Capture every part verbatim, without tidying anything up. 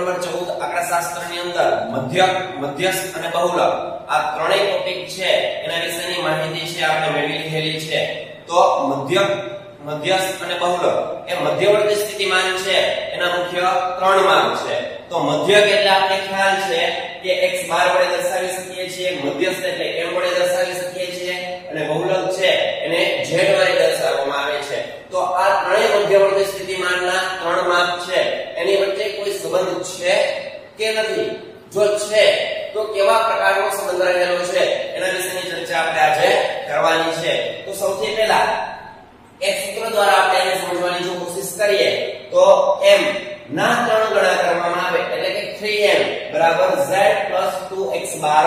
Number ચૌદ આંકડાશાસ્ત્રની અંદર મધ્યક, મધ્યસ્થ અને બહુલક આ ત્રણેય ટોપિક છે એના વિશેની માહિતી છે આપણે મેળવી લીધેલી છે. તો મધ્યક, મધ્યસ્થ અને બહુલક એ મધ્યવર્તી સ્થિતિમાન છે એના મુખ્ય ત્રણ માર્ગ છે. તો મધ્યક એટલે આપણે ખ્યાલ છે કે x બાર વડે દર્શાવી શકીએ છીએ, મધ્યસ્થ એટલે m વડે દર્શાવી શકીએ છીએ અને બહુલક છે એને z વડે દર્શાવવામાં આવે છે. તો આ ત્રણેય મધ્યવર્તી સ્થિતિમાનના ત્રણ માપ છે એની વચ્ચે કોઈ સંબંધ છે કે નથી, જો છે તો કેવા પ્રકારનો સંબંધ રહેલો છે એના વિશેની ચર્ચા આપણે આજે કરવાની છે. તો સૌથી પહેલા એક સૂત્ર દ્વારા આપણે એને સમજવાની જો કોશિશ કરીએ તો m ના ત્રણ ગણા કરવામાં આવે એટલે કે three m બરાબર z plus two x બાર.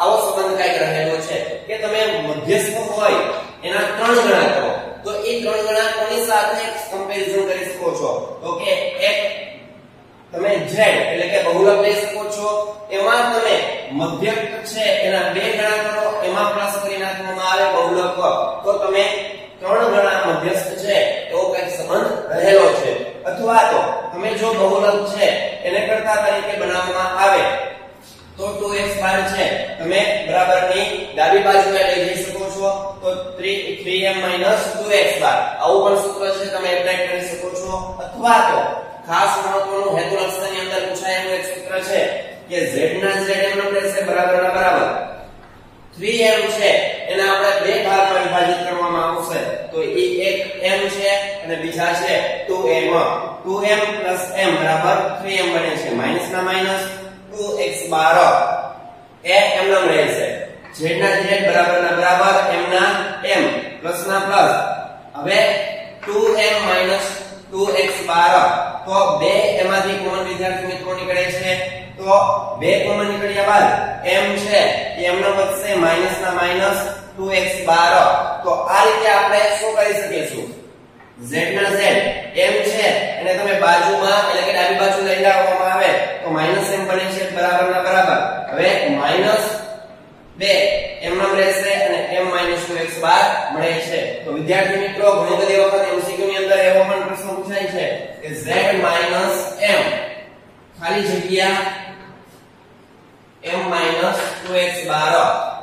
આવો સંબંધ કાંઈક રહેલો છે કે તમે મધ્યસ્થ હોય એના ત્રણ ગણા કરો તો એ ત્રણ ગણા કોની સાથે કમ્પેરિઝન કરી શકો છો? તો કે એક તમે z એટલે કે બહુલક લઈ શકો છો, એમાં તમે મધ્યક છે એના બે ગણા કરો, એમાં પ્લસ કરી નાખવામાં આવે બહુલક, તો તમે ત્રણ ગણા મધ્યસ્થ છે એવો કઈ સંબંધ રહેલો છે. અથવા તો તમે જો બહુલક છે એને કર્તા તરીકે બનાવવામાં આવે તો two x બાર છે તમે બરાબરની ડાબી બાજુ લઈ જઈ શકો છો તો three m - two x બાર. આવું પણ સૂત્ર છે તમે એપ્લાય કરી શકો છો. અથવા તો ખાસ મહત્વનું હેતુ લક્ષણની અંદર પૂછાયેલું એક સૂત્ર છે કે z ના z m નો રહેશે બરાબર બરાબર three m છે એને આપણે બે ભાગમાં વિભાજિત કરવામાં આવશે તો એ એક m છે અને બીજા છે two m. two m + m બરાબર three m બને છે, માઈનસ ના માઈનસ two x બાર એ m નો રહેશે, z ના z બરાબર ના બરાબર m ના m પ્લસ ના પ્લસ. હવે two m - two x bar तो बे एमाथी कॉमन विद्यार्थी मित्रों निकले छे तो बे कॉमन निकळ्या बाद m छे m નો વધશે માઈનસ ના માઈનસ two x બાર. તો આ રીતે આપણે શું કરી શકીશું? z ના z m છે અને તમે બાજુમાં એટલે કે ડાબી બાજુ લઈ લાવવામાં આવે તો -m બને છે બરાબર ના બરાબર. હવે -બે m નો રહેશે અને m - two x બાર મળે છે. તો વિદ્યાર્થી મિત્રો ઘણી બધી વખત એમસીક્યુ ની અંદર એવો પણ પ્રશ્ન પૂછાય છે કે z - m ખાલી જગ્યા m - two x બાર.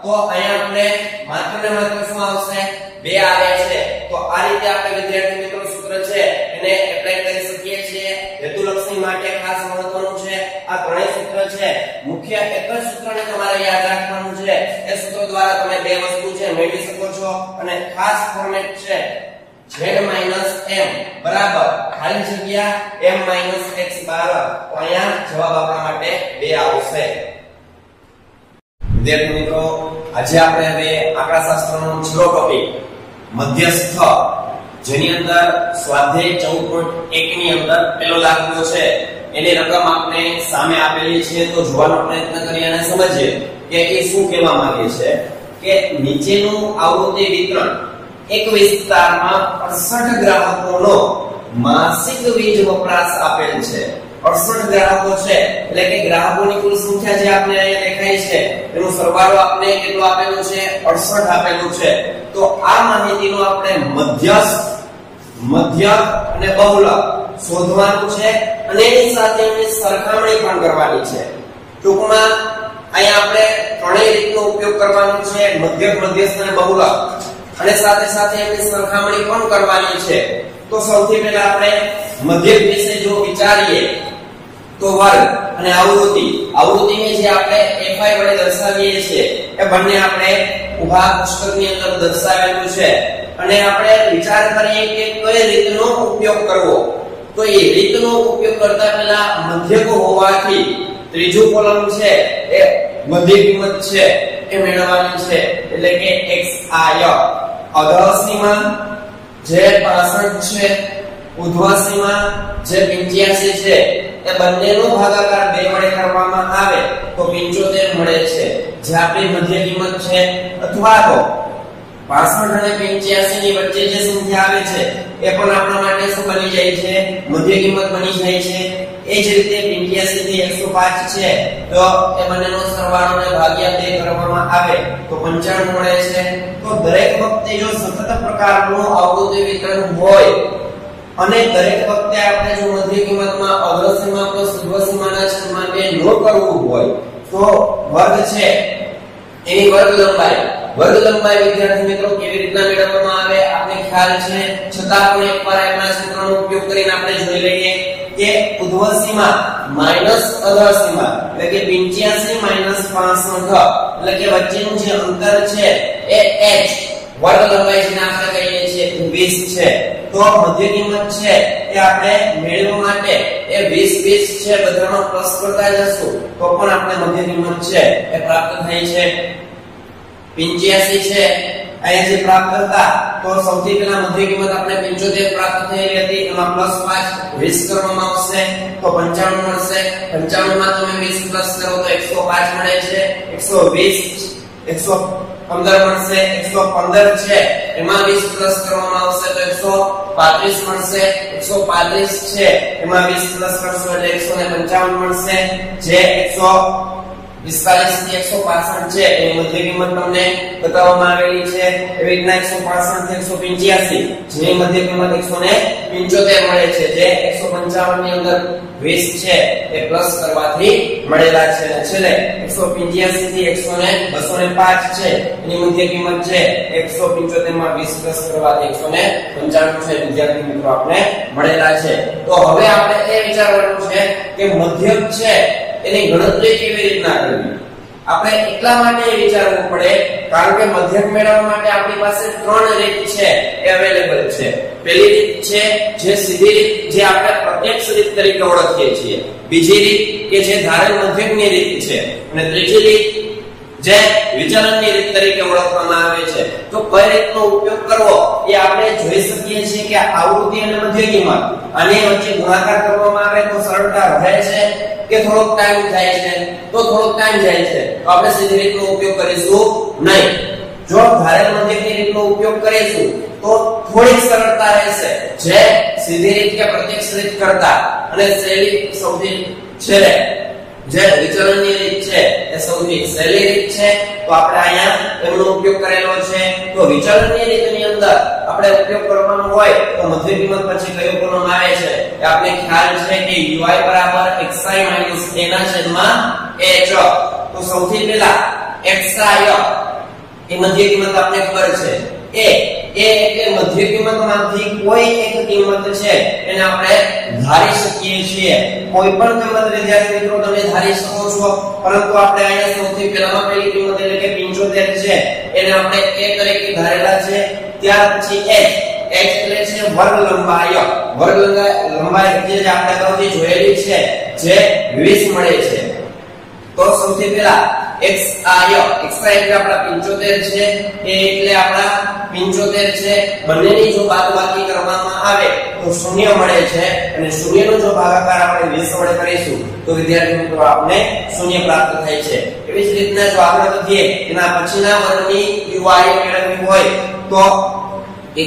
તો અહીંયા આપણે માત્ર ને માત્ર શું આવશે? બે આવે છે. તો આ રીતે આપણે વિદ્યાર્થી મિત્રો સૂત્ર છે એને એપ્લાય કરી શકીએ છીએ. હેતુલક્ષણી માટે ખાસ મહત્વનું છે આ ત્રણેય સૂત્ર છે. મુખ્ય એક જ સૂત્રને તમારે યાદ રાખવાનું છે. એ સૂત્ર દ્વારા તમે બે વસ્તુ છે મેળવી શકો છો અને ખાસ ફોર્મેટ છે z - m બરાબર ખાલી જગ્યા m - x બાર. તો અહીંયા જવાબ આપણા માટે બે આવશે. વિદ્યાર્થી મિત્રો આજે આપણે હવે આંકડાશાસ્ત્રનો છેલ્લો ટોપિક મધ્યસ્થ જેની અંદર સ્વાધ્યાય ચૌદ પોઈન્ટ એક ની અંદર પેલો લાગતો છે એની રકમ આપણે સામે આપેલી છે. તો જોવાનો પ્રયત્ન કરીએ અને સમજીએ કે એ શું કહેવા માંગે છે કે નીચેનું આવૃત્તિ વિતરણ એક વિસ્તારમાં અડસઠ ગ્રાહકોનો માસિક વીજ વપરાશ આપેલ છે. અડસઠ ગ્રાહકો છે એટલે કે ગ્રાહકોની કુલ સંખ્યા જે આપણે અહીંયા દેખાય છે એનો સરવાળો આપણે કેટલો આપેલો છે? અડસઠ આપેલું છે. તો આ માહિતીનો આપણે મધ્યસ્થ, મધ્યક અને બહુલક શોધવાનું છે અને એની સાથે એની સરખામણી પણ કરવાની છે. ટૂંકમાં અહીંયા આપણે ત્રણેય રીતનો ઉપયોગ કરવાનો છે, મધ્યક, મધ્યસ્થ અને બહુલક, અને સાથે સાથે એની સરખામણી પણ કરવાની છે. તો સૌથી પહેલા આપણે મધ્યક વિશે જો વિચારીએ તો વર્ગ અને આવૃત્તિ, આવૃત્તિને જે આપણે fi વડે દર્શાવીએ છીએ એ બંને આપણે ઉભા કોષ્ટકની અંદર દર્શાવેલું છે અને આપણે વિચાર કરીએ કે કઈ રીતનો ઉપયોગ કરવો. તો એ રીતનો ઉપયોગ કરતા પહેલા મધ્યકો હોવાથી ત્રીજું કોલમ છે એ મધ્ય કિંમત છે એ મેળવવાની છે એટલે કે xi અધઃ સીમા જે પાસઠ છે, ઉધ્વ સીમા જે પંચ્યાસી છે એ બંનેનો ભાગાકાર બે વડે કરવામાં આવે તો પંચોતેર મળે છે જે આપણી મધ્ય કિંમત છે. અથવા તો પાસઠ અને પંચ્યાસી ની વચ્ચે જે સંખ્યા આવે છે એ પણ આપણા માટે શું બની જાય છે? મધ્ય કિંમત બની જાય છે. એ જ રીતે પંચ્યાસી થી એકસો પાંચ છે તો એ બંનેનો સરવાળોને ભાગ્યા બે કરવામાં આવે તો પંચાણું મળે છે. તો દરેક વખતે જો સતત પ્રકારનું આવૃત્તિ વિતરણ હોય અને દરેક વખતે આપણે જો મધ્ય કિંમતમાં અગ્ર સીમા પ્લસ ઉધ્વ સીમાના હોય તો વર્ગ છે એની વર્ગ લંબાઈ વર્ગ લંબાઈ વિદ્યાર્થી મિત્રો કેવી રીતના મેળવવામાં આવે આપણે ખ્યાલ છે, છતાં પણ એકવાર એમના સૂત્રનો ઉપયોગ કરીને આપણે જોઈ લઈએ કે ઉધ્વ સીમા માઈનસ અધર સીમા એટલે કે પંચ્યાસી માઈનસ પાંસઠ એટલે કે વચ્ચેનું જે અંતર છે એ h વર્ગ લંબાઈ જેને આપણે કહીએ છીએ વીસ છે, તો મધ્ય કિંમત છે એ આપણે મેળવવા માટે એ વીસ વીસ છે બધાનો પ્લસ કરતા જશું તો પણ આપણે મધ્ય કિંમત છે એ પ્રાપ્ત થઈ છે પંચ્યાસી છે અહીં જે પ્રાપ્ત કરતા તો સૌથી પહેલા મધ્ય કિંમત આપણે પંચોતેર પ્રાપ્ત થઈ હતી એમાં પ્લસ પાંચ વીસ કરવામાં આવશે તો પંચાણું મળશે, પંચાણું માં તમે વીસ પ્લસ કરો તો એકસો પાંચ મળે છે, એકસો વીસ એકસો પંદર મળશે, એકસો પંદર છે એમાં વીસ પ્લસ કરવામાં આવશે તો એકસો પાંત્રીસ મળશે, એકસો પાંત્રીસ છે એમાં વીસ પ્લસ કરશો એટલે એકસો પંચાવન મળશે જે એકસો પિસ્તાલીસ થી એકસો પાંસઠ છે એ મધ્ય કિંમત તમને બતાવવામાં આવેલી છે, એવી રીતના એકસો પાંસઠ થી એકસો પંચ્યાસી જે મધ્ય કિંમત એકસો પંચોતેર મળે છે જે એકસો પંચાવન ની અંદર વીસ છે એ પ્લસ કરવાથી મળેલા છે અને છેલ્લે એકસો પંચ્યાસી થી એકસો પાંચ છે એની મધ્ય કિંમત છે એકસો પંચોતેર માં વીસ પ્લસ કરવાથી એકસો પંચાણું છે વિદ્યાર્થી મિત્રો આપણે મળેલા છે. તો હવે આપણે એ વિચારવાનું છે કે મધ્યક છે એની ગણતરી કેવી રીતના કરવી આપણે એટલા માટે વિચારવું પડે કારણ કે મધ્યક મેળવવા માટે આપણી પાસે ત્રણ રીત છે એ અવેલેબલ છે. પહેલી રીત છે જે સીધી રીત જે આપણે પ્રત્યક્ષ રીત તરીકે ઓળખીએ છીએ, બીજી રીત કે જે ધારેલ મધ્યકની રીત છે અને ત્રીજી રીત જે વિચલનની રીત તરીકે ઓળખવામાં આવે છે. તો કઈ રીતનો ઉપયોગ કરવો એ આપણે જોઈ શકીએ છીએ કે આવૃત્તિ અને મધ્ય કિંમત અને વચ્ચે ગુણાકાર કરવામાં આવે તો સરળતા રહે છે કે થોડોક ટાઈમ જાય છે તો થોડોક ટાઈમ જાય છે તો આપણે સીધી રીતનો ઉપયોગ કરીશું નહીં, જો ધારેલ મધ્યકની રીતનો ઉપયોગ કરીશું તો થોડી સરળતા રહેશે જે સીધી રીત કે પ્રત્યક્ષ રીત કરતા અને સહેલી સૌથી છેલ્લે જે વિચલનની રીત છે એ સૌથી સહેલી રીત છે તો આપણે અહીંયા એનો ઉપયોગ કરેલો છે. તો વિચલનની રીતની અંદર આપણે ઉપયોગ કરવાનો હોય તો મધ્ય કિંમત પછી કયો કોલમ આવે છે એ આપણે ખ્યાલ છે કે uy બરાબર xi - a ના છેદમાં h. તો સૌથી પહેલા xi એ મધ્ય કિંમત આપણે ખબર છે a a એટલે મધ્ય કિંમતમાંથી કોઈ એક કિંમત છે એને આપણે ધારી શકીએ છીએ, કોઈ પણ કિંમત વિદ્યાર્થી મિત્રો તમે ધારી શકો છો, પરંતુ આપણે અહીંયા સૌથી પહેલામાં પહેલી કિંમત એટલે કે પંચોતેર છે એને આપણે a તરીકે ધારેલા છે. ત્યાર પછી h h એટલે છે વર્ગ લંબાઈ વર્ગ લંબાઈ જે આપણે અગાઉથી જોયેલી છે જે વીસ મળે છે. તો સૌથી પહેલા x i x i એટલે આપણા પંચોતેર છે a એટલે આપણા પંચોતેર છે બંનેની જો બાદબાકી કરવામાં આવે તો શૂન્ય મળે છે અને શૂન્યનો જો ભાગાકાર આપણે વીસ વડે કરીશું તો વિદ્યાર્થી મિત્રો આપણે શૂન્ય પ્રાપ્ત થાય છે. એવી જ રીતના જો આગળ વધીએ એના પછીના વર્ગની uy મેળવવી હોય તો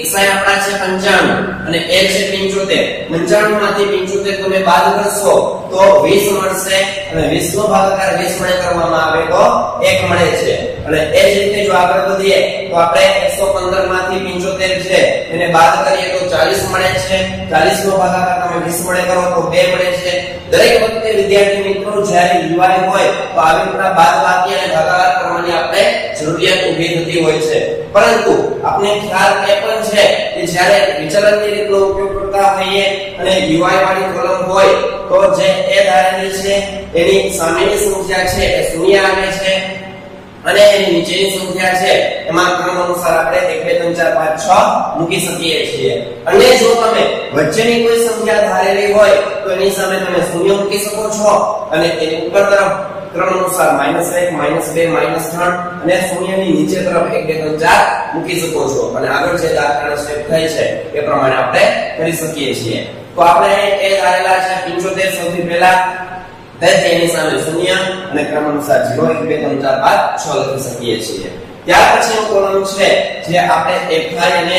xi આપણા છે પંચાણું અને a છે પંચોતેર, પંચાણું માંથી પંચોતેર તમે બાદ કરશો તો વીસ મળશે અને વીસ નો ભાગાકાર વીસ વડે કરવામાં આવે તો એક મળે છે. અને એ જ રીતે જો આગળ વધીએ તો આપણે એકસો પંદર માંથી પંચોતેર છે એને બાદ કરીએ તો ચાલીસ મળે છે, ચાલીસ નો ભાગાકાર તમે વીસ વડે કરો તો બે મળે છે. દરેક વખતે વિદ્યાર્થી મિત્રો જ્યારે uy હોય તો આવી રીતના બાદબાકી અને ભાગાકાર કરવાની આપણે જરૂરિયાત ઊભી થતી હોય છે, પરંતુ આપણે ખ્યાલ એ પણ છે કે જ્યારે વિચલનની રીતનો ઉપયોગ કરતા હોઈએ અને uy વાળી કોલમ હોય તો જે એ ધારેલી છે એની સામેની સંખ્યા છે એ શૂન્ય આવે છે અને એની નીચેની સંખ્યા છે એમાં ક્રમ અનુસાર આપણે એક બે ત્રણ ચાર પાંચ છ મૂકી શકીએ છીએ. અને જો તમે વચ્ચેની કોઈ સંખ્યા ધારેલી હોય તો એની સામે તમે શૂન્ય મૂકી શકો છો અને એની ઉપર તરફ ક્રમ અનુસાર માઈનસ એક માઈનસ બે માઈનસ ત્રણ અને શૂન્યની નીચે તરફ એક બે ત્રણ ચાર મૂકી શકો છો અને આગળ જે દાખલાનો સ્ટેપ થાય છે એ પ્રમાણે આપણે કરી શકીએ છીએ. તો આપણે એ ધારેલા છે પંચોતેર સૌથી પહેલા તેની સામે શૂન્ય અને ક્રમ અનુસાર ઝીરો એક બે ત્રણ ચાર પાંચ છ લખી શકીએ છીએ. ત્યાર પછીનો કોલમ છે જે આપણે fi અને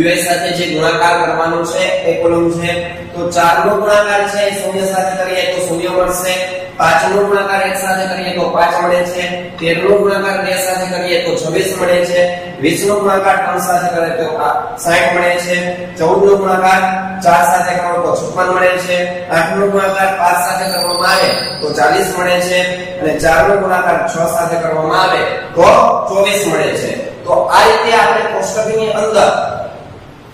uy સાથે જે ગુણાકાર કરવાનો છે એ કોલમ છે. તો ચાર નો ગુણાકાર છે શૂન્ય સાથે કરીએ તો શૂન્ય મળશે, पांच नो गुणाकार एक साथे करिए तो पांच मळे छे, तेर नो गुणाकार दो साथे करिए तो छब्बीस मळे छे, बीस नो गुणाकार तीन साथे करे तो साठ मळे छे, चौदह नो गुणाकार चार साथे करो तो छप्पन मळे छे, आठ नो गुणाकार पांच साथे करवामां आवे तो चालीस मळे छे અને चार નો ગુણાકાર छह સાથે કરવામાં આવે तो चौबीस મળે છે। તો આ રીતે આપણે કોષ્ટકની અંદર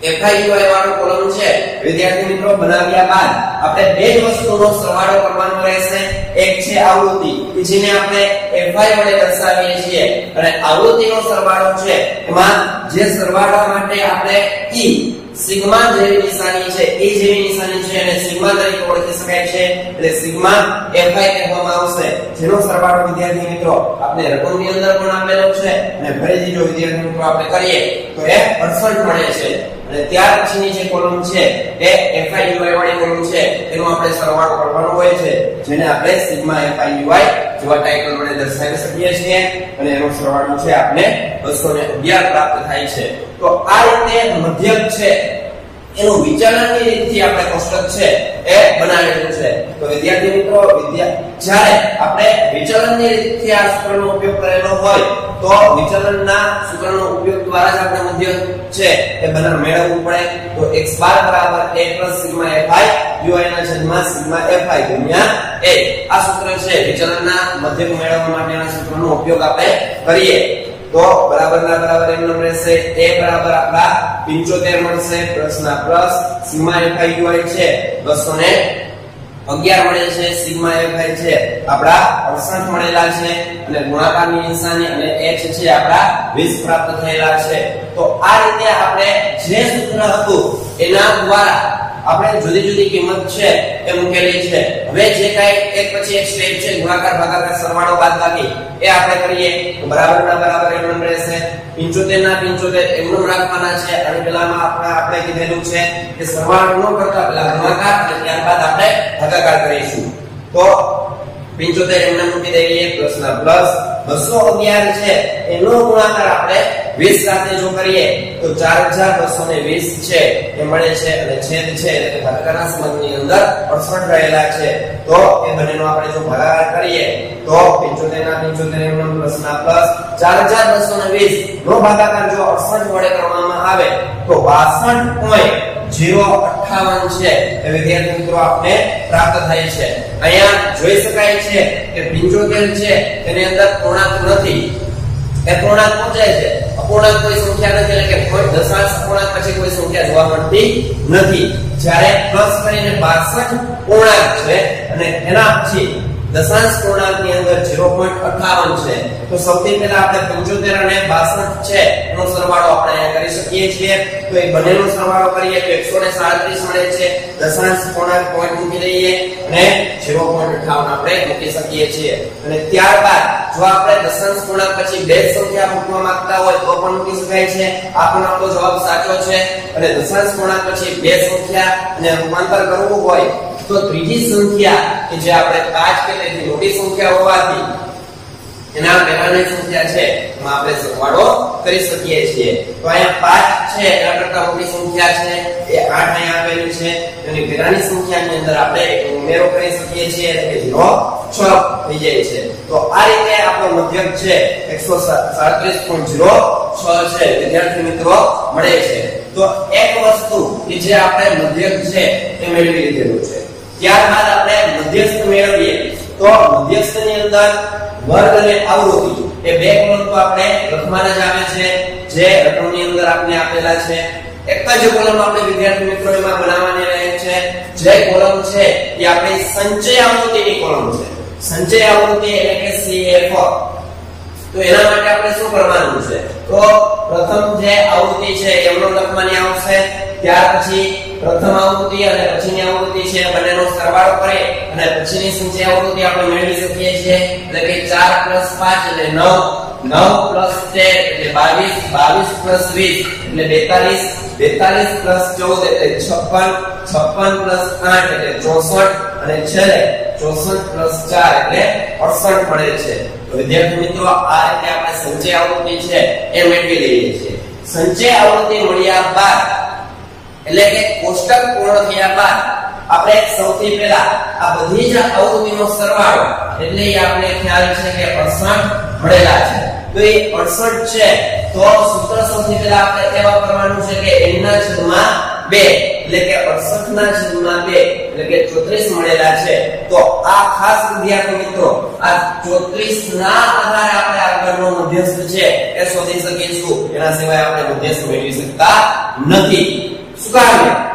એફઆઈયુઆઈ વાળો કોલમ છે વિદ્યાર્થી મિત્રો બનાવ્યા બાદ આપણે બે જ વસ્તુનો સરવાળો કરવાનો રહેશે। એક છે આવૃત્તિ, બીજીને આપણે એફઆઈ વડે દર્શાવીએ છીએ અને આવૃત્તિનો સરવાળો છે એમાં જે સરવાળા માટે આપણે ઈ सिग्मा જેવી નિશાની છે, એ જેવી નિશાની છે અને સિગ્મા તરીકે ઓળખી શકાય છે, એટલે સિગ્મા એફઆઈ કહેવામાં આવશે, જેનો સરવાળો વિદ્યાર્થી મિત્રો આપણે રકમની અંદર પણ આપેલો છે અને ભરી દીધો વિદ્યાર્થી મિત્રો આપણે કરીએ તો એ અડસઠ મળે છે। અને ત્યાર પછીની જે કોલમ છે એ એફઆઈયુઆઈ વાળી કોલમ છે, તેનો આપણે સરવાળો કરવાનો હોય છે, જેને આપણે સિગ્મા એફઆઈયુઆઈ જેવા ટાઇટલ વડે દર્શાવી શકીએ છીએ અને એનો સરવાળો છે આપણે બસો અગિયાર પ્રાપ્ત થાય છે। તો આ રીતે મધ્યક છે એનો વિચારણની રીતથી આપણે કોષ્ટક છે એ બનાવેલું છે। તો વિદ્યાર્થી મિત્રો વિદ્યા જ્યારે આપણે વિચારણની રીતથી આ સૂત્રનો ઉપયોગ કરેલો હોય તો વિચલનના સૂત્રનો ઉપયોગ દ્વારા જ આપણે મધ્યક છે એ બના મેળવવું પડે। તો x બાર બરાબર a plus sigma fi ui ના છેદમાં સિગ્મા fi ગુણ્યા a આ સૂત્ર છે વિચલનના મધ્યક મેળવવા માટેના સૂત્રનો ઉપયોગ આપણે કરીએ तो बराबर ना बराबर एम नंबर से a बराबर आपला पचहत्तर મળશે प्लस ना प्लस सिग्मा fi છે બસો અગિયાર મળે છે, સિગ્મા fi છે આપડા અડસઠ મળેલા છે અને ગુણાકારની નિશાની અને h છે આપડા વીસ પ્રાપ્ત થયેલા છે। તો આ રીતે આપણે જે સૂત્ર હતું એના દ્વારા આપણે જુદી જુદી કિંમત છે એ મૂકેલી છે। હવે જે કાઈ એક પછી એક સ્ટેપ છે ગુણાકાર ભાગાકાર સરવાળો બાદબાકી એ આપણે કરીએ તો બરાબર ના બરાબર એમ નંબર રહેશે પંચોતેર ના પંચોતેર એમ નંબર રાખવાના છે અને પેલામાં આપણે આપણે કીધેલું છે કે સરવાળો નો કરતા પેલા ગુણાકાર અને ત્યારબાદ આપણે ભાગાકાર કરીશું। તો પંચોતેર એમ નંબર મૂકી દઈએ પ્લસ ના પ્લસ બસો અગિયાર છે એનો ગુણાકાર આપણે વીસ સાથે જો કરીએ તો ચાર હજાર બસો વીસ છે એ મળે છે અને છેદ છે એટલે કે ભાગાકારના સંબંધની અંદર અડસઠ રહેલા છે। તો એ બંનેનો આપણે જો ભાગાકાર કરીએ તો પંચોતેર ના પંચોતેર એમ નંબર પ્લસ ના પ્લસ ચાર હજાર બસો વીસ નો ભાગાકાર જો અડસઠ વડે કરવામાં આવે તો બાસઠ પોઈન્ટ શૂન્ય અઠ્ઠાવન છે એ વિદ્યાર્થી મિત્રો આપણે પ્રાપ્ત થાય છે। અહીંયા જોઈ શકાય છે કે પંચોતેર છે તેની અંદર પૂર્ણાંક નથી, એ પૂર્ણાંક પહોંચાય છે, અપૂર્ણાંક કોઈ સંખ્યા નથી એટલે કે કોઈ દશાંશ પૂર્ણાંક પછી કોઈ સંખ્યા જોવા મળતી નથી, જ્યારે પ્લસ કરીને બાસઠ પૂર્ણાંક છે અને એના પછી દશાંશ પૂર્ણાંકની અંદર શૂન્ય પોઈન્ટ અઠ્ઠાવન છે। તો સૌથી પહેલા આપણે પંચોતેર અને બાસઠ છે એનો સરવાળો આપણે અહીં કરી શકીએ છીએ। તો એ બંનેનો સરવાળો કરીએ તો એકસો સાડત્રીસ મળે છે, દશાંશ પૂર્ણાંક પોઈન્ટ મૂકી દઈએ અને શૂન્ય પોઈન્ટ અઠ્ઠાવન આપણે મૂકી શકીએ છીએ। અને ત્યારબાદ જો આપણે દશાંશ પૂર્ણાંક પછી બે સંખ્યા મૂકવા માંગતા હોય તો પણ મૂકી શકાય છે, આ પણ આપણો જવાબ સાચો છે। અને દશાંશ પૂર્ણાંક પછી બે સંખ્યાને રૂપાંતર કરવું હોય तो ત્રીજી સંખ્યા કે જે આપણે પાંચ કે તેથી મોટી સંખ્યા હોવાથી એના પહેલાની સંખ્યા છે એમાં આપણે સરવાળો કરી શકીએ છીએ। તો અહીંયા પાંચ છે એના કરતા મોટી સંખ્યા છે એ આઠ અહીંયા આવેલી છે અને પહેલાની સંખ્યાની અંદર આપણે ઉમેરો કરી શકીએ છીએ એટલે કે શૂન્ય છ થઈ જાય છે। તો આ રીતે આપણો મધ્યક છે એકસો સાડત્રીસ પોઈન્ટ શૂન્ય છ છે વિદ્યાર્થી મિત્રો મળે છે। તો એક વસ્તુ કે જે આપણે મધ્યક છે એ મેળવી લીધેલું છે। ત્યારબાદ આપણે મધ્યસ્થ મેળવીએ તો મધ્યસ્થની અંદર વર્ગ અને આવૃત્તિ એ બે કોલમ તો આપણે લખવાના જ આવે છે, જે રકમની અંદર આપણે આપેલા છે। એક જ કોલમ આપણે વિદ્યાર્થી મિત્રો એમાં બનાવવાની રહે છે, જે કોલમ છે એ આપણી સંચય આવૃત્તિની કોલમ છે, સંચય આવૃત્તિ એટલે કે સીએફ। તો એના માટે આપણે શું કરવાનું છે તો પ્રથમ જે આવૃત્તિ છે એમનો લખવાની આવશે, ત્યાર પછી પ્રથમ આવૃત્તિ અને પછીની આવૃત્તિ છે બંનેનો સરવાળો કરે અને પછીની સંચય આવૃત્તિ આપણે મેળવી શકીએ છીએ એટલે કે ચાર પ્લસ પાંચ એટલે નવ, નવ પ્લસ તેર એટલે બાવીસ, બાવીસ પ્લસ વીસ એટલે બેતાલીસ, બેતાલીસ પ્લસ ચૌદ એટલે છપ્પન, છપ્પન પ્લસ આઠ એટલે ચોસઠ અને છેલ્લે ચોસઠ પ્લસ ચાર એટલે અડસઠ મળે છે। તો વિદ્યાર્થી મિત્રો આ રીતે આપણે સંચય આવૃત્તિ છે એ મેળવી લઈએ છીએ। સંચય આવૃત્તિ મળ્યા બાદ એટલે કે કોષ્ટક પૂર્ણ થયા બાદ આપણે સૌથી પહેલા આ બધી જ અવયવોનો સરવાળો એટલે આપણે ખ્યાલ છે કે અડસઠ મળેલા છે તો એ અડસઠ છે તો સૂત્ર સૌથી પહેલા આપણે તે વાપરવાનું છે કે n ના છેદમાં બે એટલે કે અડસઠ ના છેદમાં બે એટલે કે ચોત્રીસ મળેલા છે તો આ ખાસ વિદ્યાર્થી મિત્રો આ ચોત્રીસ ના આધારે આપણે આગળનો મધ્યસ્થ છે એ શોધી શકીશું એના સિવાય આપણે મધ્યસ્થ મેળવી શકતા નથી।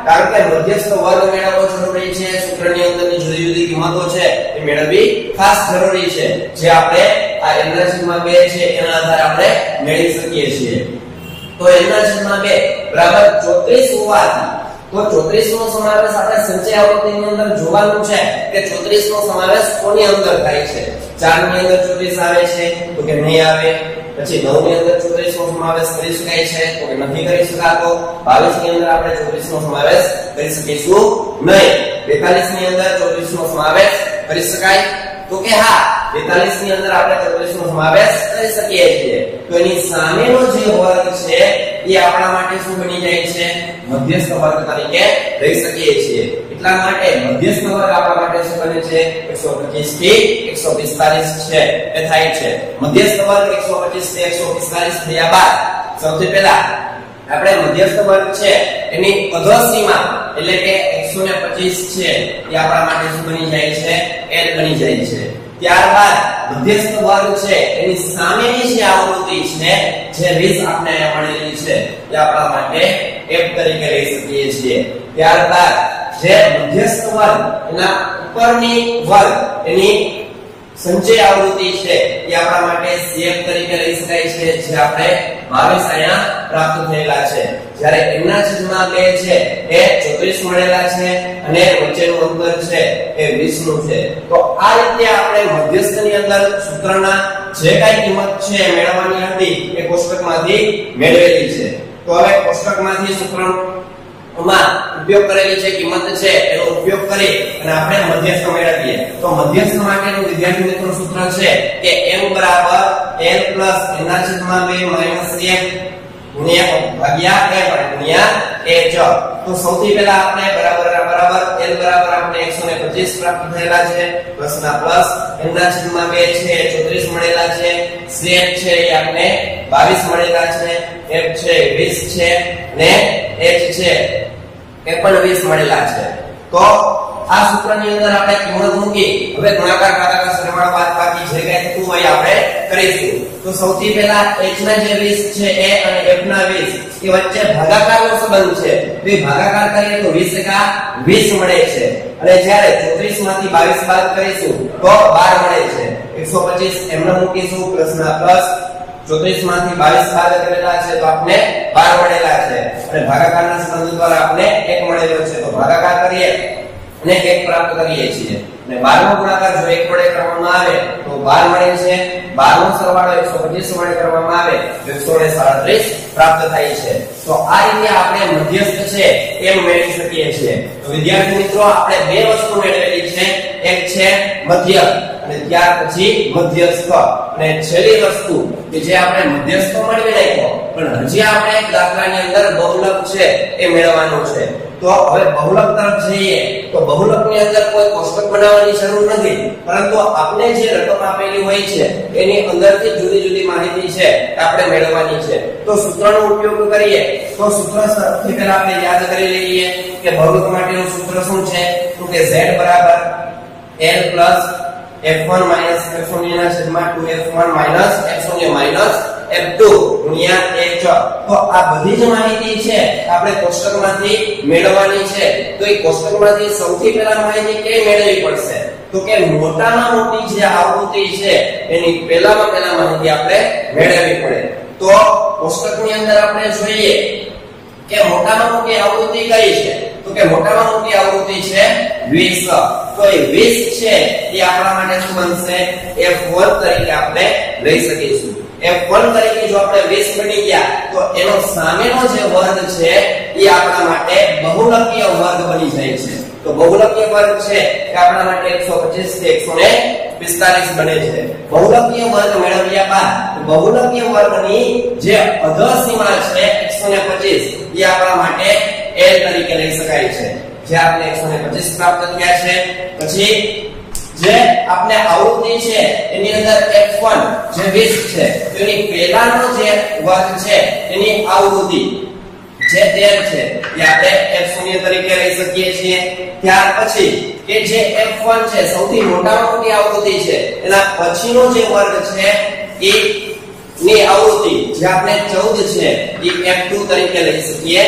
કારણ કે મધ્યસ્થ વર્ગ મેળવવો જરૂરી છે, સૂત્રની અંદરની જુદી જુદી કિંમતો છે એ મેળવવી ખાસ જરૂરી છે જે આપણે આ n ના છેદમાં બે છે એના આધારે આપણે મેળવી શકીએ છીએ। તો n ના છેદમાં બે બરાબર ચોત્રીસ હોવાથી તો ચોત્રીસ નો સમાવેશ આપણે સંચય આવર્તની અંદર જોવાનું છે કે ચોત્રીસ નો સમાવેશ કોની અંદર થાય છે। ચાર ની અંદર ચોત્રીસ આવે છે તો કે નહીં આવે, પછી નવ ની અંદર ચોત્રીસ નો સમાવેશ કરી શકાય છે તો કે નથી કરી શકાતો, બાવીસ ની અંદર આપણે ચોત્રીસ નો સમાવેશ કરી શકીશું નહીં, બેતાલીસ ની અંદર ચોત્રીસ નો સમાવેશ કરી શકાય તો કે હા બેતાલીસ ની અંદર આપણે ચોત્રીસ નો સમાવેશ કરી શકીએ છીએ। તો એની સામેનો જે વર્ગ છે એ આપણા માટે શું બની જાય છે મધ્યસ્થ વર્ગ તરીકે લઈ શકીએ છીએ। એટલા માટે મધ્યસ્થ વર્ગ આપણા માટે શું બને છે એકસો પચીસ થી એકસો પિસ્તાલીસ છે એ થાય છે। મધ્યસ્થ વર્ગ એકસો પચીસ થી એકસો પિસ્તાલીસ થયા બાદ સૌથી પહેલા આપણે મધ્યસ્થ વર્ગ છે એની અધોસીમા એટલે કે એકસો પચીસ છે એ આપણા માટે શું બની જાય છે L બની જાય છે। ત્યારબાદ મધ્યસ્થ વર્ગ છે એની સામેની જે આવૃત્તિ છે જે વીસ આપણે મળેલી છે એ આપણા માટે f તરીકે લઈ શકીએ છીએ। ત્યારબાદ જે મધ્યસ્થ વર્ગ એના ઉપરની વર્ગ એની સંચય આવૃત્તિ છે એ આપણા માટે cf તરીકે લઈ શકાય છે જે આપણે બાવીસ અહીંયા પ્રાપ્ત થયેલા છે, જ્યારે n ના છેદમાં બે છે એ ચોત્રીસ મળેલા છે અને વચ્ચેનું અંતર છે એ વીસ નું છે। તો આ રીતે આપણે મધ્યસ્થની અંદર સૂત્રના જે કઈ કિંમત છે મેળવવાની હતી એ કોષ્ટકમાંથી મેળવેલી છે। તો હવે કોષ્ટકમાંથી સૂત્રમાં ઉપયોગ કરેલી જે કિંમત છે એનો ઉપયોગ કરી અને આપણે મધ્યસ્થ મેળવીએ। તો મધ્યસ્થ માટેનું વિદ્યાર્થી મિત્રો સૂત્ર છે કે m બરાબર l plus n ના છેદમાં બે minus m ગુણ્યા ભાગ્યા a ગુણ્યા a। તો સૌથી પહેલા આપણે બરાબર બરાબર l બરાબર આપણે એકસો પચીસ પ્રાપ્ત થયેલા છે પ્લસ ના પ્લસ n ના છેદમાં બે છે ચોત્રીસ મળેલા છે, z છે એ આપણે બાવીસ મળેલા છે, f છે વીસ છે ને h છે એ પણ વીસ મળેલા છે। તો આ સૂત્રની અંદર આપણે કિંમત મૂકી હવે ગુણાકાર ભાગાકાર સરવાળો બાદ બાકી જે કંઈ થતું હોય આપણે કરીશું। તો સૌથી પહેલા h ના જે વીસ છે એ અને f ના વીસ એ વચ્ચે ભાગાકારનો સંબંધ છે તો એ ભાગાકાર કરીએ તો વીસ ગુણ્યા વીસ મળે છે અને જ્યારે ચોત્રીસ માંથી બાવીસ બાદ કરીશું તો બાર મળે છે। એકસો પચીસ એમનો મૂકીશું પ્લસ ના પ્લસ ચોત્રીસ માંથી બાવીસ બાદ કરેલા છે તો આપણે બાર મળેલા છે અને ભાગાકારના સંબંધ દ્વારા આપણે એક મળેલો છે તો ભાગાકાર કરીએ ને એક પ્રાપ્ત કરીએ છીએ અને બાર નો ગુણાકાર જો એક વડે કરવામાં આવે તો બાર મળે છે, બાર નો સરવાળો એકસો પચીસ વડે કરવામાં આવે તો એકસો સાડત્રીસ પ્રાપ્ત થાય છે। તો આ રીતે આપણે મધ્યસ્થ છે એમ મેળવી શકીએ છીએ। તો વિદ્યાર્થી મિત્રો આપણે બે વસ્તુ મેળવેલી છે, એક છે મધ્ય અને ત્યાર પછી મધ્યસ્થ અને છેલ્લી વસ્તુ કે જે આપણે મધ્યસ્થ મેળવી નાખ્યો પણ હજી આપણે દાખલાની અંદર બહુલક છે એ મેળવવાનો છે। તો હવે બહુલક તરફ જઈએ તો બહુલકની અંદર કોઈ કોષ્ટક બનાવવાની જરૂર નથી પરંતુ આપણે જે રકમ આપેલી હોય છે એની અંદરથી જુદી જુદી માહિતી છે આપણે મેળવવાની છે। તો સૂત્રનો ઉપયોગ કરીએ તો સૂત્ર સૌથી પહેલા આપણે યાદ કરી લઈએ કે બહુલક માટેનું સૂત્ર શું છે તો કે z બરાબર l plus f one minus f zero ના છેદમાં two f one minus f zero minus f two ગુણ્યા h। તો આ બધી જ માહિતી છે આપણે કોષ્ટકમાંથી મેળવવાની છે। તો એ કોષ્ટકમાંથી સૌથી પહેલા માહિતી કે મેળવવી પડશે તો કે મોટામાં મોટી જે આવૃત્તિ છે એની પહેલામાં પહેલા માહિતી આપણે મેળવવી પડે। તો કોષ્ટકની અંદર આપણે જોઈએ કે મોટામાં મોટી આવૃત્તિ કઈ છે તો કે મોટામાં મોટી આવૃત્તિ છે વીસ। તો એ વીસ છે એ આપણા માટે શું બનશે f one તરીકે આપણે લઈ શકીશું। f one તરીકે જો આપણે વીસ બની ગયા તો એનો સામેનો જે વર્ગ છે એ આપણા માટે બહુલકીય વર્ગ બની જાય છે। તો બહુલકીય વર્ગ છે એ આપણા માટે એકસો પચીસ થી એકસો પિસ્તાલીસ બને છે। બહુલકીય વર્ગ મેળવ્યા બાદ બહુલકીય વર્ગની જે અધસીમા છે એકસો પચીસ એ આપણા માટે L તરીકે લઈ શકાય છે। જે આપણે એકસો પચીસ પ્રાપ્ત થયા છે. પછી જે આપણે આવૃત્તિ છે એની અંદર એફ વન જે વીસ છે તેની પહેલાનો જે વર્ગ છે એની આવૃત્તિ જે તેર છે એ આપણે એફ શૂન્ય તરીકે લઈ શકીએ છીએ. ત્યાર પછી કે જે એફ વન છે સૌથી મોટામાં મોટી આવૃત્તિ છે એના પછીનો જે વર્ગ છે એ ની આવૃત્તિ જે આપણે ચૌદ છે એ એફ ટુ તરીકે લઈ શકીએ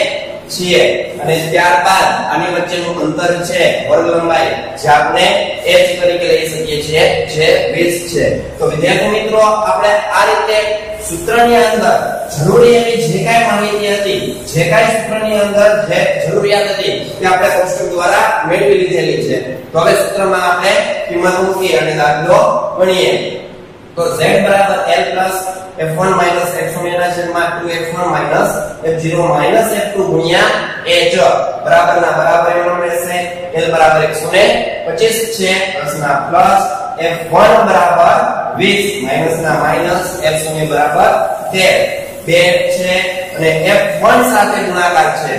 છીએ. અને ત્યારબાદ આની વચ્ચેનું અંતર છે વર્ગ લંબાઈ જે આપણે h તરીકે લઈ શકીએ છીએ જે વીસ છે. તો વિદ્યાર્થી મિત્રો આપણે આ રીતે સૂત્રની અંદર જરૂરી એવી જે કાઈ માહિતી હતી, જે કાઈ સૂત્રની અંદર જે જરૂરિયાત હતી તે આપણે કોષ્ટક દ્વારા મેળવી લીધેલી છે. તો હવે સૂત્રમાં આપણે કિંમત મૂકી અને દાખલો ગણીએ. તો z બરાબર l plus F one minus F શૂન્ય ના છેદમાં two F one minus F શૂન્ય માઈનસ એફ ટુ ગુણ્યા h બરાબર ના બરાબર એનો રહેશે. l બરાબર એકસો પચીસ છે પ્લસ ના પ્લસ એફ વન બરાબર વીસ માઈનસ ના માઈનસ એફ શૂન્ય બરાબર તેર બે છે અને એફ વન સાથે ગુણાકાર છે.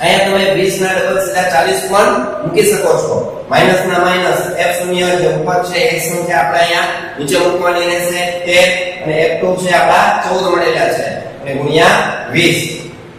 અહીંયા તમે વીસ ના ડબલ સીધા ચાલીસ પણ મૂકી શકો છો. માઈનસ ના માઈનસ એફ શૂન્ય જે ઉપર છે એ સંખ્યા આપણે અહીંયા નીચે મૂકવાની રહેશે તેર અને એફ ટુ છે આપડા ચૌદ મળેલા છે અને ગુણ્યા વીસ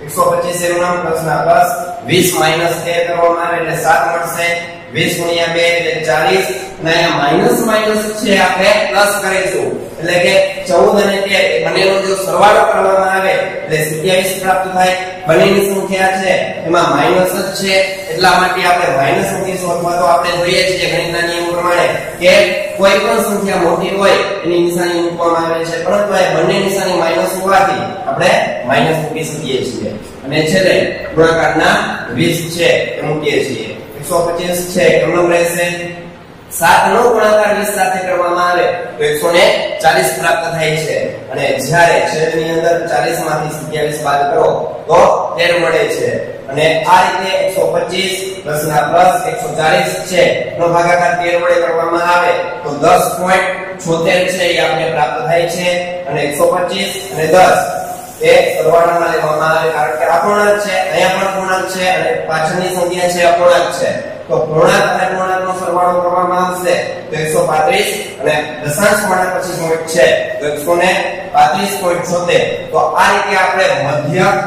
એકસો પચીસ એનું નામ પ્લસ ના પ્લસ વીસ માઈનસ તેર કરવામાં આવે એટલે સાત મળશે. વીસ ગુણ્યા બે એટલે ચાલીસ અને માઈનસ માઈનસ છે આપણે પ્લસ કરીશું એટલે કે ચૌદ અને તેર બંનેનો જો સરવાળો કરવામાં આવે એટલે સત્યાવીસ પ્રાપ્ત થાય. બંનેની સંખ્યા છે એમાં માઈનસ જ છે એટલા માટે આપણે માઈનસ સંખ્યા શોધવા તો આપણે જોઈએ છીએ ગણિતના નિયમ પ્રમાણે કે કોઈ પણ સંખ્યા મોટી હોય એની નિશાની મૂકવામાં આવે છે, પરંતુ આ બંને નિશાની માઈનસ હોવાથી આપણે માઈનસ મૂકી શકીએ છીએ. અને છેલ્લે ગુણાકારના વીસ છે એ મૂકીએ છીએ. એકસો પચીસ છે એમનો રહેશે. સાત નો ગુણાકાર વીસ સાથે કરવામાં આવે તો એકસો ચાલીસ પ્રાપ્ત થાય છે અને જ્યારે છેદની અંદર ચાલીસ માંથી સત્યાવીસ બાદ કરો તો તેર મળે છે. અને આ રીતે એકસો પચીસ પ્લસ ના પ્લસ એકસો ચાલીસ છે નો ભાગાકાર તેર વડે કરવામાં આવે તો દસ પોઈન્ટ છોતેર છે એ આપણે પ્રાપ્ત થાય છે. અને એકસો પચીસ અને દસ એ સરવાળામાં લેવામાં આવે કારણ કે અપૂર્ણાંક છે, અહીંયા પણ પૂર્ણાંક છે અને પાછળની સંખ્યા છે અપૂર્ણાંક છે તો પૂર્ણાંક અને પૂર્ણાંકનો સરવાળો કરવામાં આવશે તો એકસો પાંત્રીસ અને દશાંશ પૂર્ણાંક પછી પોઈન્ટ છે તો એકસો પાંત્રીસ પોઈન્ટ છોતેર. તો આ રીતે આપણે મધ્યક,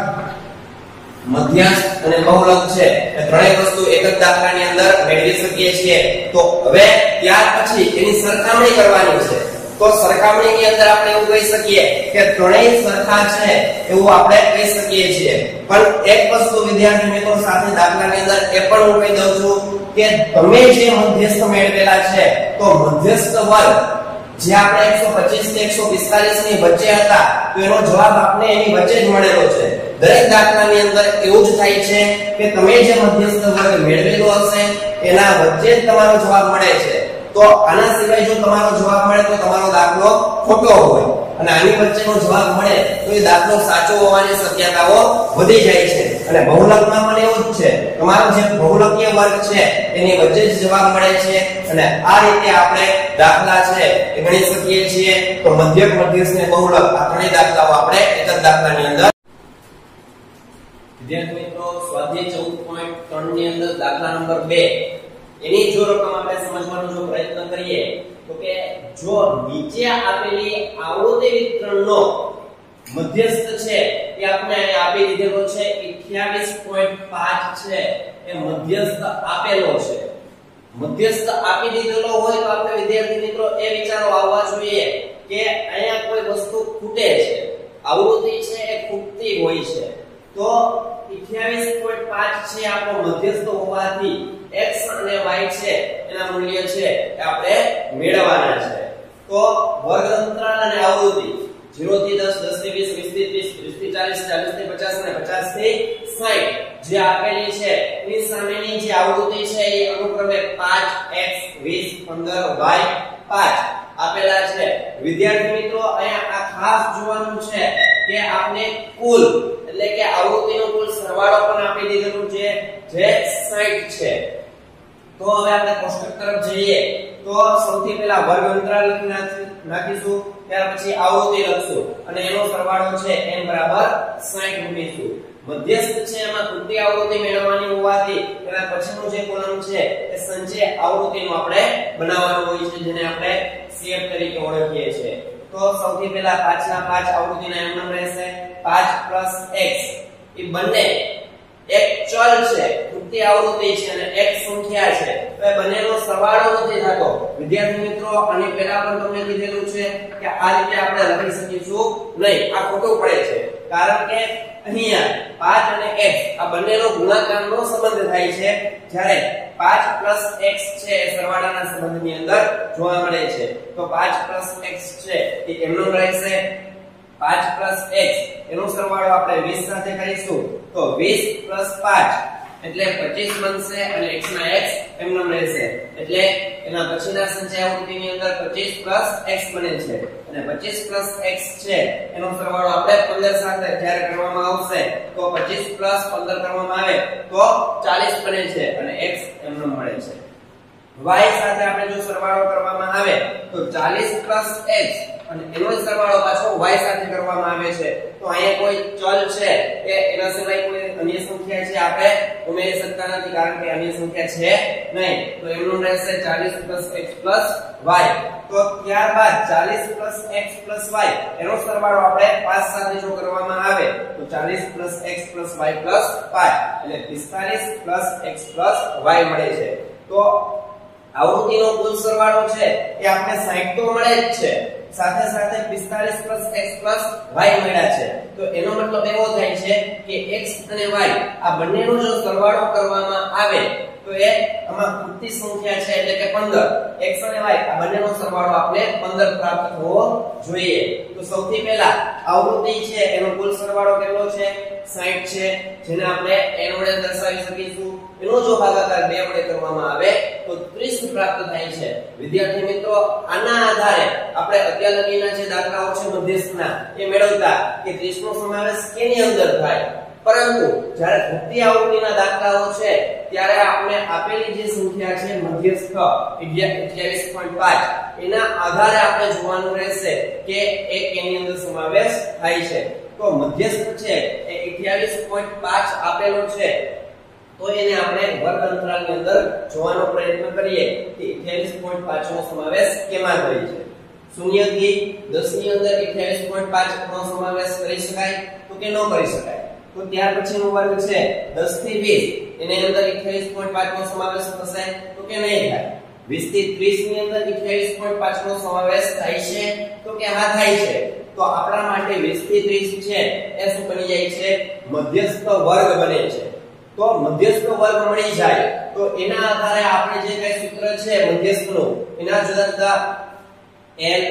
મધ્યાંશ અને બહુલક છે એ ત્રણેય વસ્તુ એક જ દાખલાની અંદર મેળવી શકીએ છીએ. તો હવે ત્યાર પછી એની સરખામણી કરવાની છે. તો સરખામણીની અંદર આપણે એવું કહી શકીએ કે ત્રણેય સરખા છે એવું આપણે કહી શકીએ છીએ. પણ એક વસ્તુ વિદ્યાર્થી મિત્રો સાથે દાખલાની અંદર એ પણ હું કહી દઉં છું કે તમે જે મધ્યસ્થ મેળવેલા છે તો મધ્યસ્થ વર્ગ જે આપણે એકસો પચીસ થી એકસો પિસ્તાલીસ ની વચ્ચે હતા તો એનો જવાબ આપણે એની વચ્ચે જ મળેલો છે. દરેક દાખલાની અંદર એવું જ થાય છે કે તમે જે મધ્યસ્થ વર્ગ મેળવેલો હશે એના વચ્ચે જ તમારો જવાબ મળે છે. તો આના સિવાય જો તમારો જવાબ મળે તો તમારો દાખલો ખોટો હોય અને આની વચ્ચેનો જવાબ મળે તો એ દાખલો સાચો હોવાની શક્યતાઓ વધી જાય છે. અને બહુલકમાં પણ એવું જ છે, તમારો જે બહુલકીય વર્ગ છે એની વચ્ચે જ જવાબ મળે છે. અને આ રીતે આપણે દાખલા છે એ ગણી શકીએ છીએ. તો મધ્યક, મધ્યસ્થ અને બહુલક આ ત્રણેય દાખલાઓ આપણે એક જ દાખલાની અંદર વિદ્યાર્થી મિત્રો સ્વાધ્યાય ચૌદ પોઈન્ટ ત્રણ ની અંદર દાખલા નંબર બે એની જો રકમ આપણે સમજવાનો જો પ્રયત્ન કરીએ તો કે જો નીચે આપેલી આવૃત્તિ વિતરણનો મધ્યસ્થ છે એ આપણે આપી દીધેલો છે અઠ્યાવીસ પોઈન્ટ પાંચ છે એ મધ્યસ્થ આપેલો છે. મધ્યસ્થ આપી દીધેલો હોય તો આપણે વિદ્યાર્થી મિત્રો એ વિચારો આવવા જોઈએ કે અહીંયા કોઈ વસ્તુ ખૂટે છે, આવૃત્તિ છે એ ખૂટતી હોય છે. તો અઠ્યાવીસ પોઈન્ટ પાંચ છે આપણો મધ્યસ્થ હોવાથી x અને y છે એના મૂલ્ય છે એ આપણે મેળવવાના છે. તો વર્ગ અંતરાલ અને આવૃત્તિ શૂન્ય થી દસ, દસ થી વીસ, વીસ થી ત્રીસ, ત્રીસ થી ચાલીસ, ચાલીસ થી પચાસ અને પચાસ થી સાઠ જે આપેલી છે એની સામેની જે આવૃત્તિ છે એ અનુક્રમે પાંચ એક્સ, વીસ, પંદર, y, પાંચ આપેલા છે. વિદ્યાર્થી મિત્રો અહીંયા આ ખાસ જોવાનું છે કે આપણે કુલ એટલે કે આવૃત્તિનો કુલ સરવાળો પણ આપી દીધેલું છે જે સાઠ છે. तो હવે આપણે કોષ્ટક તરફ જઈએ તો સૌથી પહેલા વર્ગ અંતરાલ લખી નાખીશું, ત્યાર પછી આવૃત્તિ લખશું અને એનો સરવાળો છે n બરાબર સાઈઠ મૂકીશું. મધ્યસ્થ છે એમાં તૃતીય આવૃત્તિ મેળવવાની હોવાથી તેના પછીનો જે કોલમ છે એ સંચય આવૃત્તિનો આપણે બનાવવાનો હોય છે, જેને આપણે શેર તરીકે ઓળખીએ છીએ. તો સૌથી પહેલા પાછલા પાંચ આવૃત્તિના એમનેમ રહેશે પાંચ પ્લસ x. એ બંને એક ચલ છે, તૃતીય આવૃત્તિ છે અને એક સંખ્યા છે, તો એ બંનેનો સરવાળો નથી થતો. વિદ્યાર્થી મિત્રો, અને પહેલા પણ તમને કીધેલું છે કે આ રીતે આપણે લખી શકીશું નહીં, આ ખોટું પડે છે, કારણ કે અહીંયા પાંચ અને x આ બંનેનો ગુણાકારનો સંબંધ થાય છે, જ્યારે પાંચ પ્લસ x છે એ સરવાળાના સંબંધની અંદર જોવા મળે છે. તો પાંચ પ્લસ x છે એ એમનો રહેશે, પાંચ પ્લસ x એનો સરવાળો આપણે વીસ સાથે કરીશું તો વીસ પ્લસ પાંચ એટલે પચીસ બનશે અને x ના x એમનેમ રહેશે, એટલે એના પછીના સંચય આવૃત્તિની અંદર પચીસ પ્લસ x બને છે અને પચીસ પ્લસ x છે એનો સરવાળો આપણે પંદર સાથે જ્યારે કરવામાં આવશે તો પચીસ પ્લસ પંદર કરવામાં આવે તો ચાલીસ બને છે અને x એમનેમ મળે છે. y સાથે આપણે જો સરવાળો કરવામાં આવે તો ચાલીસ પ્લસ x અને એનો સરવાળો પાછો y સાથે કરવામાં આવે છે, તો અહીંયા કોઈ ચલ છે કે એના સિવાય કોઈ અન્ય સંખ્યા છે આપણે ઉમેરી શકતા નથી, કારણ કે અન્ય સંખ્યા છે નહીં, તો એમનું રહેશે ચાલીસ પ્લસ x પ્લસ y. તો ત્યારબાદ ચાલીસ પ્લસ x પ્લસ y એનો સરવાળો આપણે પાંચ સાથે જો કરવામાં આવે તો ચાલીસ plus x plus y plus પાંચ એટલે પિસ્તાલીસ પ્લસ x પ્લસ y મળે છે. તો આવૃત્તિનો કુલ સરવાળો છે એ આપણે સાઈઠ તો મળે જ છે, સાથે સાથે પિસ્તાલીસ પ્લસ x પ્લસ y મળ્યા છે, તો એનો મતલબ એવો થાય છે કે x અને y આ બંનેનો જો સરવાળો કરવામાં આવે તો એ આમાં કૃતિ સંખ્યા છે એટલે કે પંદર. x અને y આ બંનેનો સરવાળો આપણે પંદર પ્રાપ્ત થવો જોઈએ. તો સૌથી પહેલા આવૃત્તિ છે એનો કુલ સરવાળો કેટલો છે? સાઈઠ છે, જેને આપણે n વડે દર્શાવી શકીશું. એનો જો ભાગાકાર બે વડે કરવામાં આવે તો ત્રીસ પ્રાપ્ત થાય છે. વિદ્યાર્થી મિત્રો, આના આધારે આપણે અત્યાર લગીના જે દાખલાઓ છે મધ્યસ્થના એ મેળવતા કે ત્રીસ નો સમાવેશ કેની અંદર થાય, પરંતુ જ્યારે તૃતીય આવૃત્તિના દાખલાઓ છે ત્યારે આપણે આપેલી જે સંખ્યા છે મધ્યસ્થ અઠ્યાવીસ પોઈન્ટ પાંચ એના આધારે આપણે જોવાનું રહેશે કે એ કેની અંદર સમાવેશ થાય છે. તો મધ્યસ્થ છે એ અઠ્યાવીસ પોઈન્ટ પાંચ આપેલો છે, તો એને આપણે વર્ગ અંતરાલની અંદર જોવાનો પ્રયત્ન કરીએ કે અઠ્યાવીસ પોઈન્ટ પાંચ નો સમાવેશ કેમાં થાય છે. શૂન્ય થી દસ ની અંદર અઠ્યાવીસ પોઈન્ટ પાંચ નો સમાવેશ કરી શકાય તો કે ન કરી શકાય? તો ત્યાર પછીનો વર્ગ છે દસ થી વીસ, એની અંદર અઠ્યાવીસ પોઈન્ટ પાંચ નો સમાવેશ થશે તો કે નહીં થાય? વીસ થી ત્રીસ ની અંદર અઠ્યાવીસ પોઈન્ટ પાંચ નો સમાવેશ થાય છે તો કે હા થાય છે. તો આપણા માટે વીસ થી ત્રીસ છે એ શું બની જાય છે? મધ્યસ્થ વર્ગ બને છે. તો મધ્યસ્થ વર્ગ મળી જાય તો એના આધારે આપણે જે કઈ સૂત્ર છે મધ્યસ્થનું એના જુદા જુદા L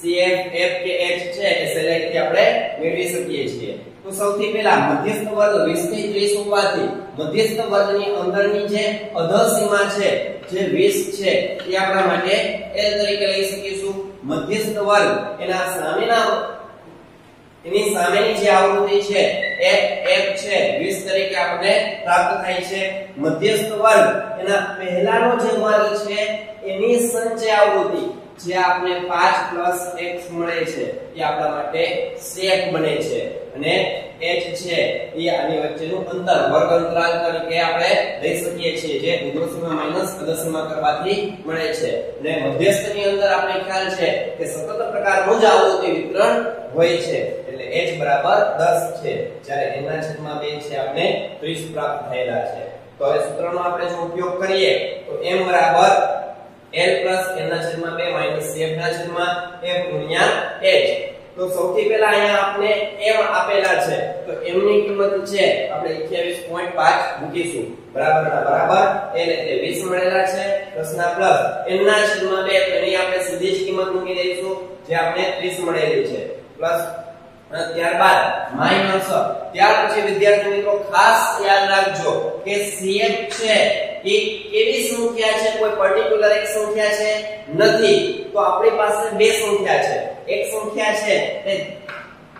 C F F કે H છે એ સિલેક્ટ થી આપણે મેળવી શકીએ છીએ. તો સૌથી પહેલા મધ્યસ્થ વર્ગ વીસ થી ત્રીસ હોવાથી મધ્યસ્થ વર્ગની અંદરની જે અધર સીમા છે જે વીસ છે એ આપણા માટે L તરીકે લઈ શકીશું. મધ્યસ્થ વર્ગ એના સામેના એની સામેની જે આવૃત્તિ છે એ f છે વીસ તરીકે આપણે પ્રાપ્ત થાય છે. મધ્યસ્થ વર્ગ એના પહેલાનો જે વર્ગ છે એની સંચય આવૃત્તિ જે આપણે પાંચ પ્લસ x મળે છે એ આપણા માટે શેક બને છે અને h છે એ આની વચ્ચેનું અંતર વર્ગ અંતરાલ તરીકે આપણે લઈ શકીએ છીએ, જે ઉગ્રસીમા માઈનસ અધસીમા કરવાથી મળે છે. અને મધ્યસ્થની અંદર આપણે ખ્યાલ છે કે સતત પ્રકારનું જ આવૃત્તિ વિતરણ હોય છે, એટલે h બરાબર દસ છે, જ્યારે n ના છેદમાં બે છે આપણે ત્રીસ પ્રાપ્ત થયેલા છે. તો હવે સૂત્રનો આપણે જો ઉપયોગ કરીએ તો m બરાબર L plus L ના છેદમાં બે minus F ના છેદમાં F ગુણ્યા H. તો સૌથી પહેલા અહીંયા આપણે M આપેલા છે, તો M ની કિંમત છે આપણે અઠ્યાવીસ પોઈન્ટ પાંચ મૂકીશું. બરાબર ના બરાબર L એટલે વીસ મળેલા છે પ્લસ ના પ્લસ L ના છેદમાં બે, તો એની આપણે સીધી જ કિંમત મૂકી દઈશું જે આપણે ત્રીસ મળેલી છે પ્લસ ત્યારબાદ માઈનસ. ત્યાર પછી વિદ્યાર્થી મિત્રો ખાસ યાદ રાખજો કે C F છે એ કેવી સંખ્યા છે? કોઈ પર્ટીક્યુલર એક સંખ્યા છે નથી. તો આપણી પાસે બે સંખ્યા છે, એક સંખ્યા છે એ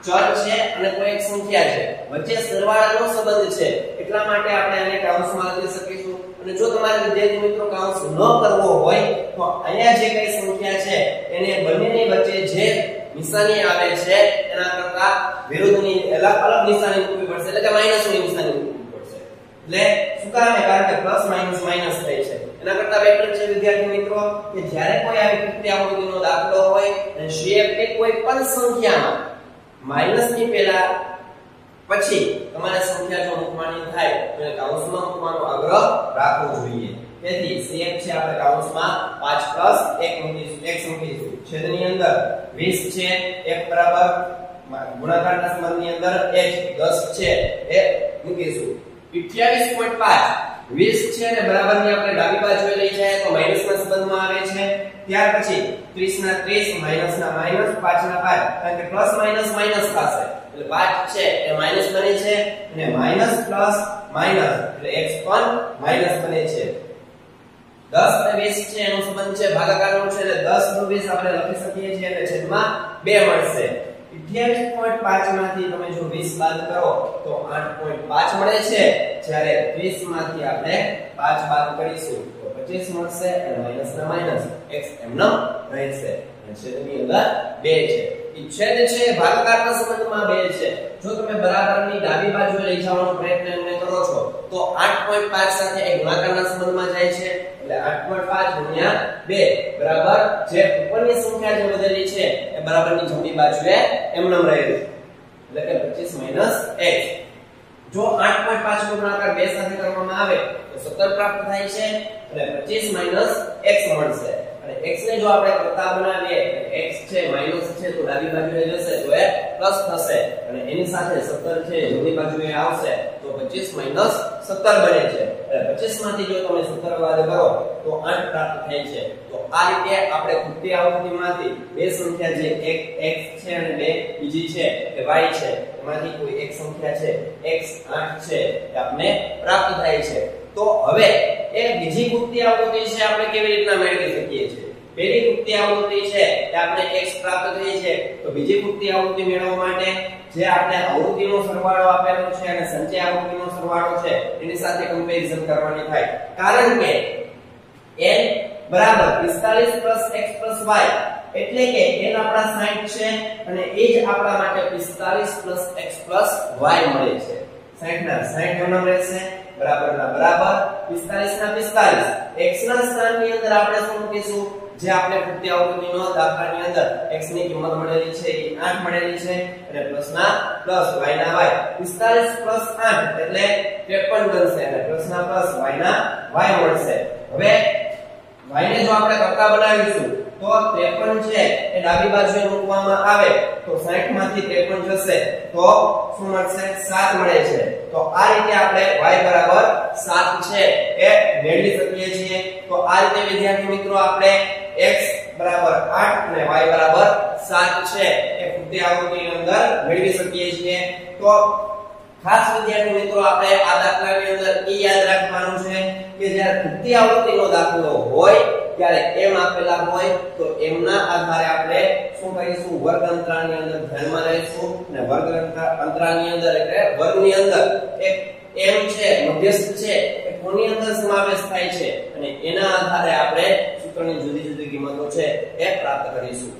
ચલ છે અને કોઈ એક સંખ્યા છે, વચ્ચે સરવાળાનો સંબંધ છે, એટલા માટે આપણે આને કૌંસમાં લખી શકીશું. અને જો તમારા વિદ્યાર્થી મિત્રો કાઉન્સ ન કરવો હોય તો અહીંયા જે કઈ સંખ્યા છે એને બંનેની વચ્ચે જે નિશાની આવે છે એના કરતા વિરુદ્ધની અલગ અલગ નિશાની મૂકવી પડશે, એટલે કે માઈનસની નિશાની મૂકવી પડશે. એટલે સુકારાને કારણે પ્લસ માઈનસ માઈનસ થઈ છે. એના કરતા બેટર છે વિદ્યાર્થી મિત્રો કે જ્યારે કોઈ આવી ત્રિકોણનો દાખલો હોય અને શેપ કે કોઈ પણ સંખ્યામાં માઈનસ ની પહેલા પછી તમારે સંખ્યા જો મૂકવાની થાય તો કૌંસમાં મૂકવાનો આગ્રહ રાખવો જોઈએ. તેથી શેપ છે આપણે કૌંસમાં પાંચ પ્લસ એક મૂકીશું, એક મૂકીશું. છેદની અંદર વીસ છે, એક બરાબર ગુણાકારના સંબંધની અંદર એક દસ છે એ મૂકીશું. અઠ્યાવીસ પોઈન્ટ પાંચ વીસ છે ને બરાબરની આપણે ડાબી બાજુએ લઈ જાય તો માઈનસના સંબંધમાં આવે છે. ત્યાર પછી ત્રીસ ના ત્રીસ માઈનસ ના માઈનસ પાંચ ના પાંચ કારણ કે પ્લસ માઈનસ માઈનસ થશે એટલે પાંચ છે એ માઈનસ બને છે અને માઈનસ પ્લસ માઈનસ એટલે x પણ માઈનસ બને છે. દસ અને વીસ છે એનો સંબંધ છે ભાગાકારનો છે એટલે દસ નું વીસ આપણે લખી શકીએ છીએ એટલે છેદમાં બે મળશે. અઠ્યાવીસ પોઈન્ટ પાંચ માંથી તમે જો વીસ બાદ કરો તો આઠ પોઈન્ટ પાંચ મળે છે. જ્યારે વીસ માંથી આપણે પાંચ બાદ કરીશું તો પચીસ મળશે અને માઈનસ ના માઈનસ x એમનો રહેશે અને છેદની અંદર બે છે. છેદ છે ભાગાકારના સંબંધમાં બે છે. જો તમે બરાબરની ડાબી બાજુએ લઈ જવાનો પ્રયત્ન કરો છો તો આઠ પોઈન્ટ પાંચ સાથે એક ગુણાકારના સંબંધમાં જાય છે એટલે આઠ પોઈન્ટ પાંચ ગુણ્યા બે બરાબર જે ઉપરની સંખ્યા જે વધેલી છે એ બરાબરની જમણી બાજુએ એમનેમ રહેશે એટલે કે પચીસ માઈનસ એક. જો આઠ પોઈન્ટ પાંચ નો ગુણાકાર બે સાથે કરવામાં આવે તો સત્તર પ્રાપ્ત થાય છે એટલે પચીસ માઈનસ એક મળશે. અને x ને જો આપણે કરતા બનાવીએ x છે માઈનસ છે તો ડાબી બાજુએ જશે તો એ પ્લસ થશે અને એની સાથે સત્તર છે જમણી બાજુએ આવશે તો પચીસ માઈનસ સત્તર બને છે. એટલે પચીસ માંથી જો તમે સત્તર બાદ કરો તો આઠ પ્રાપ્ત થાય છે. તો આ રીતે આપણે ખૂટતી આવૃત્તિમાંથી બે સંખ્યા જે એક x છે અને બે બીજી છે કે y છે એમાંથી કોઈ એક સંખ્યા છે x આઠ છે એ આપણે પ્રાપ્ત થાય છે. તો હવે એ બીજી ગુપ્તી આવૃત્તિ છે આપણે કેવી રીતના મેળવી શકીએ છીએ? પહેલી ગુપ્તી આવૃત્તિ છે કે આપણે x પ્રાપ્ત થઈ છે તો બીજી ગુપ્તી આવૃત્તિ મેળવવા માટે જે આપણે આવૃત્તિનો સરવાળો આપેલો છે અને સંચય આવૃત્તિનો સરવાળો છે એની સાથે કમ્પેરીઝન કરવાની થાય. કારણ કે n બરાબર પિસ્તાલીસ પ્લસ x પ્લસ y એટલે કે n આપણા સાઈઠ છે અને એ જ આપણા માટે પિસ્તાલીસ પ્લસ x પ્લસ y મળે છે. સાઈઠ ના સાઈઠ ગણો રહેશે બરાબર ના બરાબર પિસ્તાલીસ ના પિસ્તાલીસ x ના સ્થાનની અંદર આપણે શું મૂકીશું? જે આપણે પૂર્તિ આવૃત્તિનો દાખલાની અંદર x ની કિંમત મળેલી છે એ આઠ મળેલી છે અને પ્લસ ના પ્લસ y ના y પિસ્તાલીસ પ્લસ આઠ એટલે ત્રેપન બનશે અને પ્લસ ના પ્લસ y ના y મળશે. હવે y ને જો આપણે કરતા બનાવીશું તો ત્રેપન છે એ ડાબી બાજુએ મૂકવામાં આવે તો સાઈઠ માંથી ત્રેપન જશે તો શું મળશે? સાત મળે છે. તો આ રીતે આપણે y બરાબર સાત છે એ મેળવી શકીએ છીએ. તો આ રીતે વિદ્યાર્થી મિત્રો આપણે x બરાબર આઠ અને y બરાબર સાત છે એ પૂર્તિ આવૃત્તિની અંદર મેળવી શકીએ છીએ. તો ખાસ વિદ્યાર્થી મિત્રો આપણે આ દાખલાની અંદર એ યાદ રાખવાનું છે કે જ્યારે પૂર્તિ આવૃત્તિનો દાખલો હોય ત્યારે m આપેલા હોય તો m ના આધારે આપણે શું કરીશું? વર્ગ અંતરાલની અંદર ધ્યાનમાં લઈશું અને વર્ગ અંતરાલની અંદર એટલે વર્ગની અંદર એક m છે મધ્યસ્થ છે એ કોની અંદર સમાવેશ થાય છે અને એના આધારે આપણે સૂત્રની જુદી જુદી કિંમતો છે એ પ્રાપ્ત કરીશું.